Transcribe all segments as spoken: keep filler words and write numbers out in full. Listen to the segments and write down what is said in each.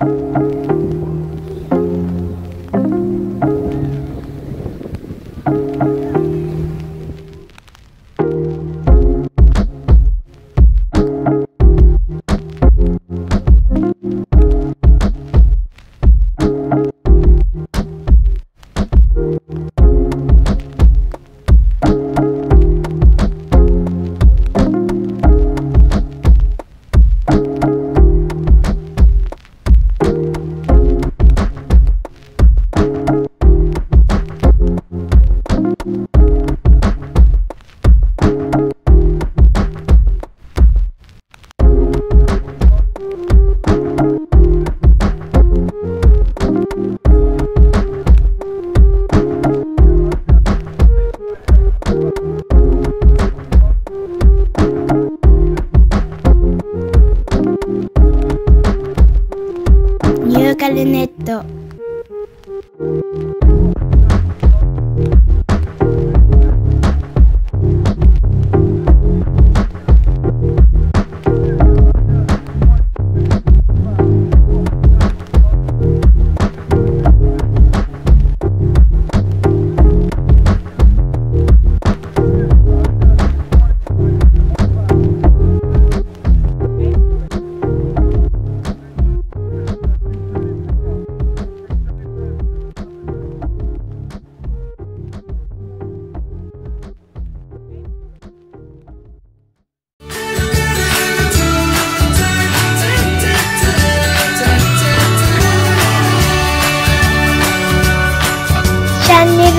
ニューカレネット。チャンネル登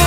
ね。